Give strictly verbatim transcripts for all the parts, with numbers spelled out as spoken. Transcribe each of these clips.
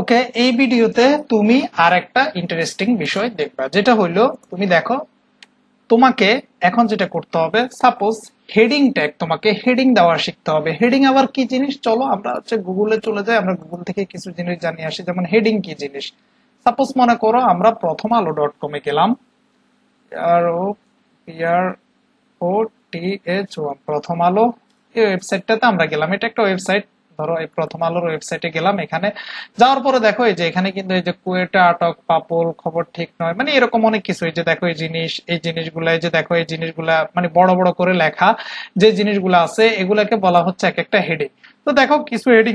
Okay এই ভিডিওতে তুমি আরেকটা ইন্টারেস্টিং বিষয় দেখবা যেটা হলো তুমি দেখো তোমাকে এখন যেটা করতে হবে সাপোজ হেডিং ট্যাগ তোমাকে হেডিং দেওয়া শিখতে হবে হেডিং আবার কি জিনিস চলো আমরা হচ্ছে গুগলে চলে যাই আমরা গুগল থেকে কিছু জিনিস জানি আসি যেমন হেডিং কি জিনিস সাপোজ মনে করো আমরা প্রথম আলো ডট কমে গেলাম আর O P R O T H one প্রথম আলো এই ওয়েবসাইটটাতে আমরা গেলাম এটা একটা ওয়েবসাইট ধরো এই প্রথম আলোর ওয়েবসাইটে গেলাম এখানে যাওয়ার পরে দেখো এই যে এখানে কিন্তু এই যে কুয়েটা আটক পাপল খবর ঠিক নয় মানে এরকম অনেক কিছু এই যে দেখো এই জিনিস এই জিনিসগুলা এই যে দেখো এই জিনিসগুলা মানে বড় বড় করে লেখা যে জিনিসগুলো আছে এগুলাকে বলা হচ্ছে এক একটা হেডিং তো দেখো কিছু হেডিং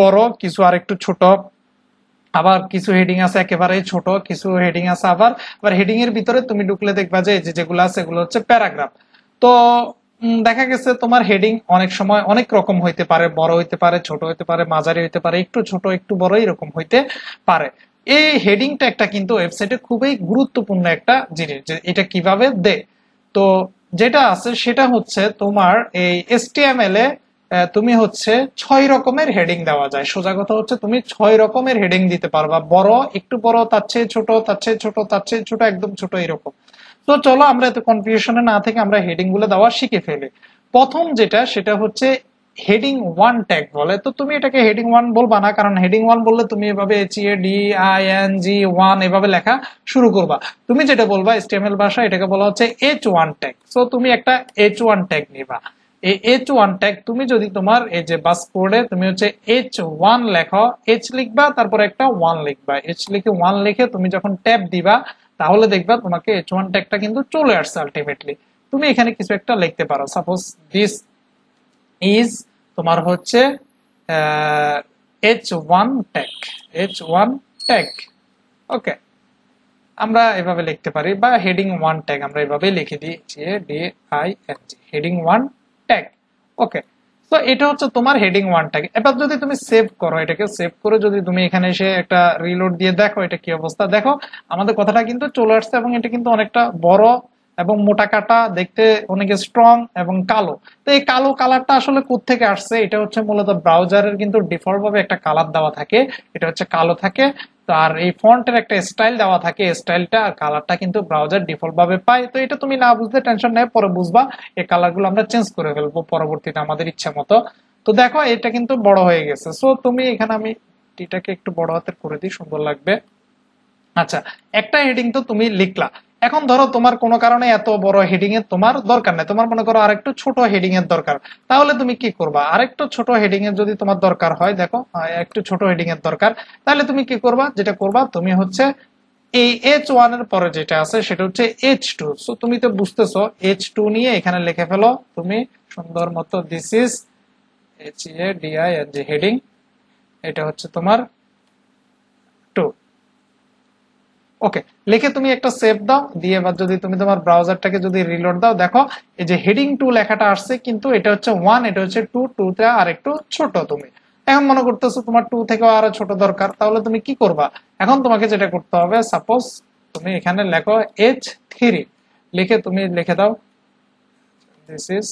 বড় কিছু আর একটু ছোট আবার কিছু হেডিং আছে একেবারে ছোট কিছু হেডিং আছে আবার আবার হেডিং এর ভিতরে তুমি ঢুকলে দেখবা যে এই যে যেগুলো আছে এগুলো হচ্ছে প্যারাগ্রাফ তো দেখা গেছে তোমার হেডিং অনেক সময় অনেক রকম হইতে পারে বড় হইতে পারে ছোট হইতে পারে মাঝারি হইতে পারে একটু ছোট একটু বড় এরকম হইতে পারে এই হেডিং ট্যাগটা কিন্তু ওয়েবসাইটে খুবই গুরুত্বপূর্ণ একটা জিনিস যে এটা কিভাবে দেয় তো যেটা আছে সেটা হচ্ছে তোমার এই এসটিএমএল এ তুমি হচ্ছে ছয় রকমের হেডিং দেওয়া যায় সোজা কথা হচ্ছে তুমি ছয় রকমের হেডিং দিতে পারবা বড় একটু বড় তার চেয়ে ছোট তার চেয়ে ছোট তার চেয়ে ছোট একদম ছোট এরকম তো চলো আমরা এত কনফিউশনে না থেকে আমরা হেডিং গুলো দেওয়া শিখে ফেলি প্রথম যেটা সেটা হচ্ছে হেডিং ওয়ান ট্যাগ বলে তো তুমি এটাকে হেডিং ওয়ান বলবা না কারণ হেডিং ওয়ান বললে তুমি এভাবে H A D I N G one এভাবে লেখা শুরু করবা তুমি যেটা বলবা এসটিএমএল ভাষা এটাকে বলা হচ্ছে এইচ ওয়ান ট্যাগ সো তুমি একটা এইচ ওয়ান ট্যাগ নিবা এই এইচ ওয়ান ট্যাগ তুমি যদি তোমার এই যে বাস কোডে তুমি হচ্ছে এইচ ওয়ান লেখো এইচ লিখবা তারপরে একটা ওয়ান লিখবা এইচ লিখে ওয়ান লিখে তুমি যখন ট্যাব দিবা তাহলে দেখবা তোমাকে এইচ ওয়ান ট্যাগটা কিন্তু চলে আসছে আলটিমেটলি তুমি এখানে কিছু একটা লিখতে পারো সাপোজ দিস ইজ তোমার হচ্ছে H one tag H one tag okay আমরা এভাবে লিখতে পারি বা হেডিং ওয়ান ট্যাগ আমরা এভাবে লিখে দিই A D I N G heading one tag okay তো এটা হচ্ছে তোমার হেডিং ওয়ান ট্যাগ এবার যদি তুমি সেভ করো এটাকে সেভ করে যদি তুমি এখানে এসে একটা রিলোড দিয়ে দেখো এটা কি অবস্থা দেখো আমাদের কথাটা কিন্তু চলে আসছে এবং এটা কিন্তু অনেকটা বড় এবং মোটা কাটা দেখতে অনেকে স্ট্রং এবং কালো তো এই কালো কালারটা আসলে কোত্থেকে আসছে এটা হচ্ছে মূলত ব্রাউজারের কিন্তু ডিফল্ট ভাবে একটা কালার দেওয়া থাকে এটা হচ্ছে কালো থাকে আর এই ফন্টের একটা স্টাইল দেওয়া থাকে স্টাইলটা আর কালারটা কিন্তু ব্রাউজার ডিফল্ট ভাবে পায় তো এটা তুমি না বুঝতে টেনশন নেই পরে বুঝবা এই কালারগুলো আমরা চেঞ্জ করে ফেলবো পরবর্তীতে আমাদের ইচ্ছা মতো তো দেখো এটা কিন্তু বড় হয়ে গেছে সো তুমি এখানে আমি টিটাকে একটু বড় হাতের করে দিই সুন্দর লাগবে আচ্ছা একটা হেডিং তো তুমি লিখলা এখন ধরো তোমার কোনো কারণে এত বড় হেডিং এর তোমার দরকার নেই তোমার মনে করো আরেকটু ছোট হেডিং এর দরকার তাহলে তুমি কি করবা আরেকটু ছোট হেডিং এর যদি তোমার দরকার হয় দেখো একটু ছোট হেডিং এর দরকার তাহলে তুমি কি করবা যেটা করবা তুমি হচ্ছে এই এইচ ওয়ান এর পরে যেটা আছে সেটা হচ্ছে এইচ টু সো তুমি তো বুঝতেছো এইচ টু নিয়ে এখানে লিখে ফেলো তুমি সুন্দর মতো this is H A D I N G heading এটা হচ্ছে তোমার টু ওকে লিখে তুমি একটা সেভ দাও দিয়ে এবার যদি তুমি তোমার ব্রাউজারটাকে যদি রিলোড দাও দেখো এই যে হেডিং টু লেখাটা আসছে কিন্তু এটা হচ্ছে ওয়ান এটা হচ্ছে টু টুটা আর একটু ছোট তুমি এখন মনে করতেছো তোমার টু থেকে আরো ছোট দরকার তাহলে তুমি কি করবা এখন তোমাকে যেটা করতে হবে সাপোজ তুমি এখানে লেখো এইচ থ্রি লিখে তুমি লিখে দাও this is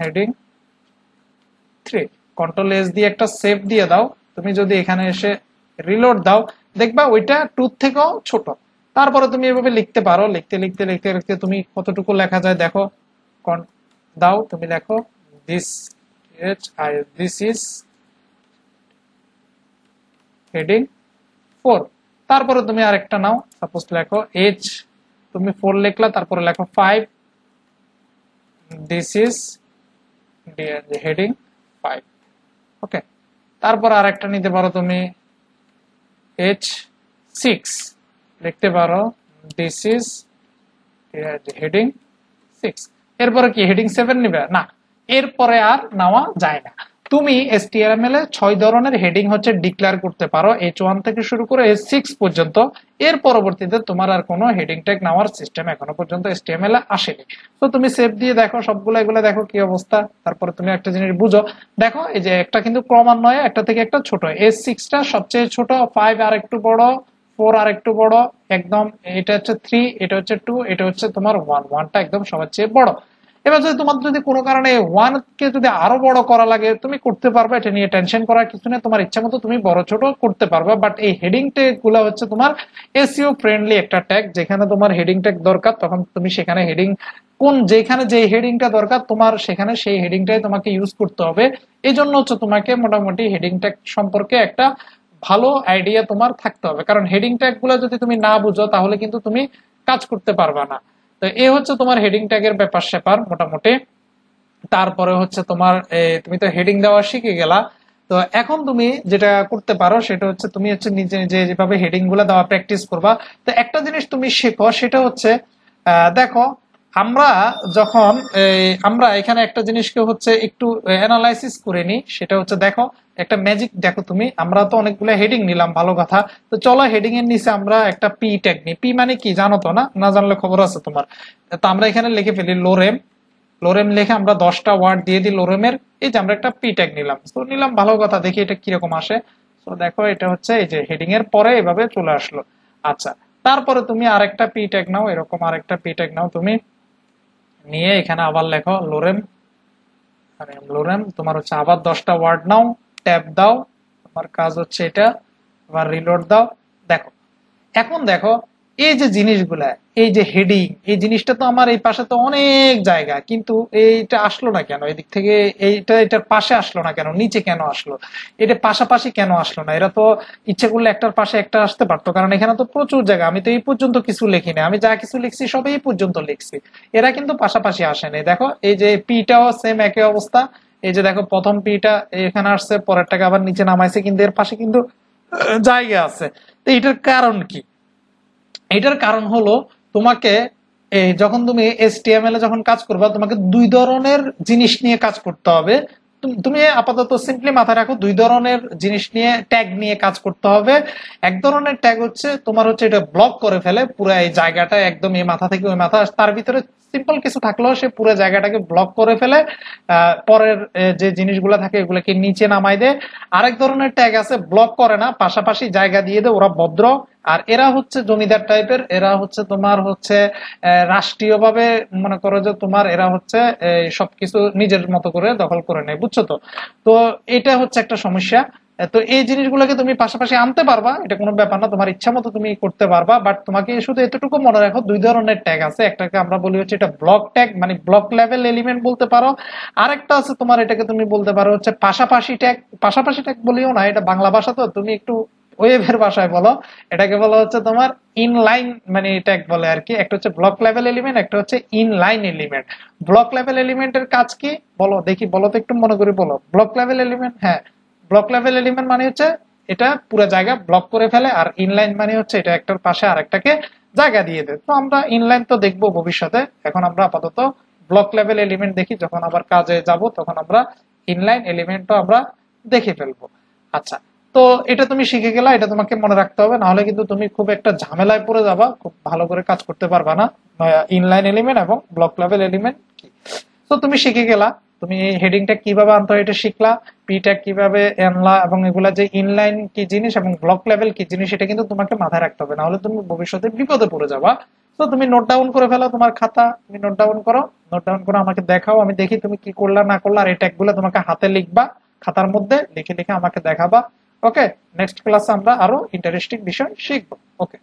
heading three control S দিয়ে একটা সেভ দিয়ে দাও তুমি যদি এখানে এসে রিলোড দাও দেখবা ওইটা টু থেকেও ছোট তারপরে তুমি এভাবে লিখতে পারো লিখতে লিখতে লিখতে লিখতে তুমি কতটুকু লেখা যায় দেখো দাও তুমি লেখো this H I this is heading four তারপরে তুমি আরেকটা নাও সাপোজ লেখো এইচ তুমি ফোর লিখলা তারপরে লেখো five this is heading five okay তারপর আরেকটা নিতে পারো তুমি H six লিখতে পারো this is heading six এরপরে কি heading seven নিবে না এরপরে আর নেওয়া যায় না তুমি এসটিএমএল এ ছয় ধরনের হেডিং হচ্ছে ডিক্লেয়ার করতে পারো এইচ ওয়ান থেকে শুরু করে এইচ সিক্স পর্যন্ত এর পরবর্তীতে তোমার আর কোনো হেডিং ট্যাগ নেওয়ার সিস্টেম এখনো পর্যন্ত এসটিএমএল এ আসেনি তো তুমি সেভ দিয়ে দেখো সবগুলো এগুলো দেখো কি অবস্থা তারপরে তুমি একটা জিনিস বুঝো দেখো এই যে একটা কিন্তু ক্রমান্বয়ে একটা থেকে একটা ছোট এইচ সিক্স টা সবচেয়ে ছোট ফাইভ আর একটু বড় ফোর আর একটু বড় একদম এটা হচ্ছে থ্রি এটা হচ্ছে টু এটা হচ্ছে তোমার ওয়ান ওয়ানটা একদম সবার চেয়ে বড় এবার যদি তোমার যদি কোনো কারণে ওয়ান কে যদি আরো বড় করা লাগে তুমি করতে পারবে, এটা নিয়ে টেনশন করার কিছু নেই। তোমার ইচ্ছা মতো তুমি বড় ছোট করতে পারবে, বাট এই হেডিং ট্যাগ গুলো হচ্ছে তোমার এসইও ফ্রেন্ডলি একটা ট্যাগ। যেখানে তোমার হেডিং ট্যাগ দরকার তখন তুমি সেখানে হেডিং কোন যেখানে যে হেডিংটা দরকার তোমার সেখানে সেই হেডিংটাই তোমাকে ইউজ করতে হবে। এই জন্য হচ্ছে তোমাকে মোটামুটি হেডিং ট্যাগ সম্পর্কে একটা ভালো আইডিয়া তোমার থাকতে হবে, কারণ হেডিং ট্যাগ গুলো যদি তুমি না বুঝো তাহলে কিন্তু তুমি কাজ করতে পারবে না। তো এই হচ্ছে তোমার হেডিং ট্যাগের ব্যাপার স্যাপার মোটামুটি। তারপরে হচ্ছে তোমার তুমি তো হেডিং দেওয়া শিখে গেলা, তো এখন তুমি যেটা করতে পারো সেটা হচ্ছে তুমি হচ্ছে নিজে নিজে যেভাবে হেডিং গুলো দেওয়া প্র্যাকটিস করবা। তো একটা জিনিস তুমি শেখো সেটা হচ্ছে দেখো আমরা যখন আমরা এখানে একটা জিনিসকে হচ্ছে একটু অ্যানালাইসিস করে নিই, সেটা হচ্ছে দেখো একটা ম্যাজিক। দেখো তুমি আমরা তো অনেকগুলো হেডিং নিলাম, ভালো কথা। তো চলো হেডিং এর নিচে আমরা একটা পি ট্যাগ নিই। পি মানে কি জানো তো? না না জানলে খবর আছে তোমার। তো আমরা এখানে লিখে ফেলি লোরেম। লোরেম লিখে আমরা দশটা ওয়ার্ড দিয়ে দিই লোরেমের। এই যে আমরা একটা পি ট্যাগ নিলাম, তো নিলাম ভালো কথা, দেখি এটা কিরকম আসে। তো দেখো এটা হচ্ছে এই যে হেডিং এর পরে এভাবে চলে আসলো। আচ্ছা তারপরে তুমি আরেকটা পি ট্যাগ নাও, এরকম আরেকটা পি ট্যাগ নাও তুমি, নিয়ে এখানে আবার লেখো লোরেম। লোরেম তোমার হচ্ছে আবার দশটা ওয়ার্ড নাও, ট্যাব দাও, তোমার কাজ হচ্ছে এটা, আবার রিলোড দাও। দেখো এখন দেখো এই যে জিনিসগুলা, এই যে হেডিং, এই জিনিসটা তো আমার এই পাশে তো অনেক জায়গা, কিন্তু এইটা আসলো না কেন? এদিক থেকে এইটা এটার পাশে আসলো না কেন? নিচে কেন আসলো? এটা পাশাপাশি কেন আসলো না? এরা তো ইচ্ছে করলে একটার পাশে একটা আসতে পারতো, কারণ এখানে তো প্রচুর জায়গা। আমি তো এই পর্যন্ত কিছু লিখি না, আমি যা কিছু লিখছি সব এই পর্যন্ত লিখছি, এরা কিন্তু পাশাপাশি আসে নাই। দেখো এই যে পিটাও সেম একই অবস্থা। এই যে দেখো প্রথম পিটা এখানে আসছে, পরের টাকা আবার নিচে নামাইছে, কিন্তু এর পাশে কিন্তু জায়গা আছে। তো এটার কারণ কি? এটার কারণ হলো তোমাকে যখন তুমি এসটিএমএল এ যখন কাজ করবা তোমাকে দুই ধরনের জিনিস নিয়ে কাজ করতে হবে। তুমি আপাতত সিম্পলি মাথায় রাখো, দুই ধরনের জিনিস নিয়ে ট্যাগ নিয়ে কাজ করতে হবে। এক ধরনের ট্যাগ হচ্ছে তোমার হচ্ছে এটা ব্লক করে ফেলে পুরো এই জায়গাটা, একদম এই মাথা থেকে ওই মাথা। তার ভিতরে সিম্পল কিছু থাকলেও সে পুরো জায়গাটাকে ব্লক করে ফেলে, পরের যে জিনিসগুলো থাকে এগুলোকে নিচে নামাই দেয়। আরেক ধরনের ট্যাগ আছে ব্লক করে না, পাশাপাশি জায়গা দিয়ে দেয়, ওরা ভদ্র। আর এরা হচ্ছে জমিদার টাইপের, এরা হচ্ছে তোমার হচ্ছে রাষ্ট্রীয় ভাবে মনে করো যে তোমার এরা হচ্ছে সবকিছু নিজের মতো করে দখল করে নেয়, বুঝছো তো? তো এটা হচ্ছে একটা সমস্যা। তো এই জিনিসগুলোকে তুমি পাশাপাশি আনতে পারবা, এটা কোনো ব্যাপার না, তোমার ইচ্ছা মতো তুমি করতে পারবা। বাট তোমাকে শুধু এতটুকু মনে রাখো, দুই ধরনের ট্যাগ আছে। একটাকে আমরা বলি হচ্ছে এটা ব্লক ট্যাগ, মানে ব্লক লেভেল এলিমেন্ট বলতে পারো। আরেকটা আছে তোমার, এটাকে তুমি বলতে পারো হচ্ছে পাশাপাশি ট্যাগ। পাশাপাশি ট্যাগ বলিও না, এটা বাংলা ভাষা তো, তুমি একটু ওয়েবের ভাষায় বলো। এটাকে বলা হচ্ছে তোমার ইনলাইন মানে ট্যাগ বলে আর কি। একটা হচ্ছে ব্লক লেভেল এলিমেন্ট, একটা হচ্ছে ইনলাইন এলিমেন্ট। ব্লক লেভেল এলিমেন্টের কাজ কি বলো দেখি, বলো তো, একটু মনে করে বলো। ব্লক লেভেল এলিমেন্ট, হ্যাঁ ব্লক লেভেল এলিমেন্ট মানে হচ্ছে এটা পুরো জায়গা ব্লক করে ফেলে, আর ইনলাইন মানে হচ্ছে এটা একটার পাশে আরেকটাকে জায়গা দিয়ে দেয়। তো আমরা ইনলাইন তো দেখবো ভবিষ্যতে, এখন আমরা আপাতত ব্লক লেভেল এলিমেন্ট দেখি, যখন আবার কাজে যাব তখন আমরা ইনলাইন এলিমেন্টও আমরা দেখে ফেলবো। আচ্ছা তো এটা তুমি শিখে গেলা, এটা তোমাকে মনে রাখতে হবে, নাহলে কিন্তু তুমি খুব একটা ঝামেলায় পড়ে যাবা, খুব ভালো করে কাজ করতে পারবা না। ইনলাইন এলিমেন্ট এবং ব্লক লেভেল এলিমেন্ট কি, তো তুমি শিখে গেলা। তুমি হেডিংটা কিভাবে আনতে হয় এটা শিখলা, পিটা কিভাবে আনলা, এবং এগুলা যে ইনলাইন কি জিনিস এবং ব্লক লেভেল কি জিনিস এটা কিন্তু তোমাকে মাথায় রাখতে হবে, নাহলে তুমি ভবিষ্যতে বিপদে পড়ে যাবা। তো তুমি নোট ডাউন করে ফেলো, তোমার খাতা তুমি নোট ডাউন করো, নোট ডাউন করে আমাকে দেখাও, আমি দেখি তুমি কি করলা না করলা। আর এই ট্যাগগুলো তোমাকে হাতে লিখবা, খাতার মধ্যে লিখে লিখে আমাকে দেখাবা। ওকে, নেক্সট ক্লাসে আমরা আরো ইন্টারেস্টিং বিষয় শিখবো। ওকে।